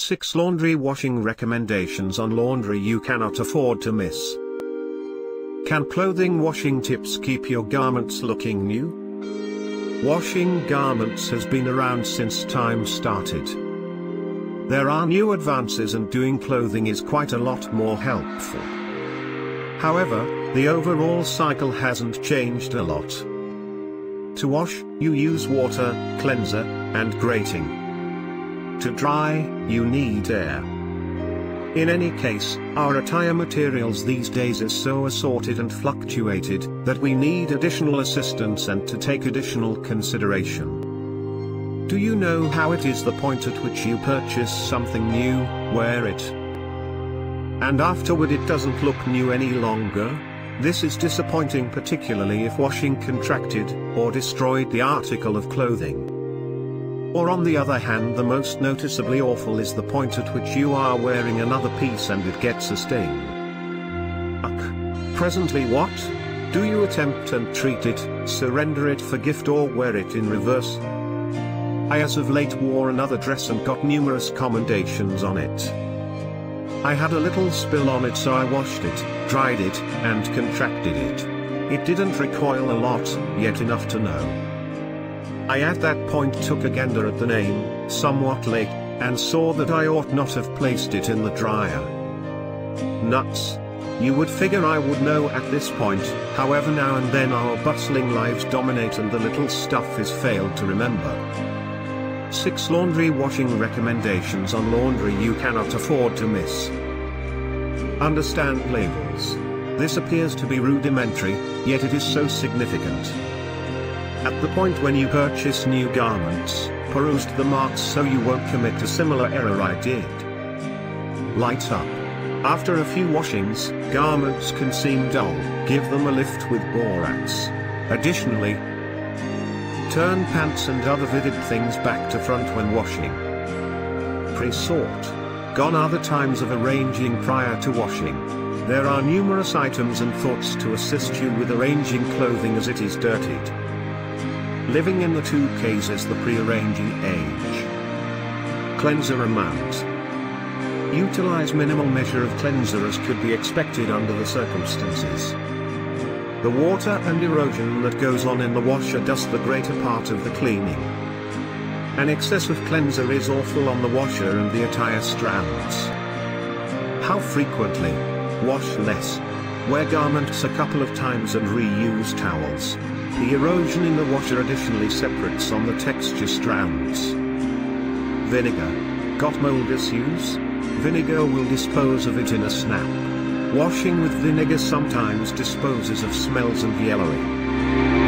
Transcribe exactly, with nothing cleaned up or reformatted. six Laundry Washing Recommendations on Laundry You Cannot Afford to Miss. Can clothing washing tips keep your garments looking new? Washing garments has been around since time started. There are new advances and doing clothing is quite a lot more helpful. However, the overall cycle hasn't changed a lot. To wash, you use water, cleanser, and grating. To dry, you need air. In any case, our attire materials these days is so assorted and fluctuated, that we need additional assistance and to take additional consideration. Do you know how it is the point at which you purchase something new, wear it, and afterward it doesn't look new any longer? This is disappointing, particularly if washing contracted, or destroyed the article of clothing. Or on the other hand, the most noticeably awful is the point at which you are wearing another piece and it gets a stain. Uck. Presently what? Do you attempt and treat it, surrender it for gift, or wear it in reverse? I as of late wore another dress and got numerous commendations on it. I had a little spill on it, so I washed it, dried it, and contracted it. It didn't recoil a lot, yet enough to know. I at that point took a gander at the name, somewhat late, and saw that I ought not have placed it in the dryer. Nuts. You would figure I would know at this point, however now and then our bustling lives dominate and the little stuff is failed to remember. six Laundry Washing Recommendations on Laundry You Cannot Afford to Miss. Understand labels. This appears to be rudimentary, yet it is so significant. At the point when you purchase new garments, peruse the marks so you won't commit a similar error I did. Light up. After a few washings, garments can seem dull, give them a lift with borax. Additionally, turn pants and other vivid things back to front when washing. Pre-sort. Gone are the times of arranging prior to washing. There are numerous items and thoughts to assist you with arranging clothing as it is dirtied. Living in the two Ks is the pre-arranging age. Cleanser amount. Utilize minimal measure of cleanser as could be expected under the circumstances. The water and erosion that goes on in the washer does the greater part of the cleaning. An excess of cleanser is awful on the washer and the attire strands. How frequently? Wash less. Wear garments a couple of times and reuse towels. The erosion in the washer additionally separates on the texture strands. Vinegar. Got mold issues? Vinegar will dispose of it in a snap. Washing with vinegar sometimes disposes of smells and yellowing.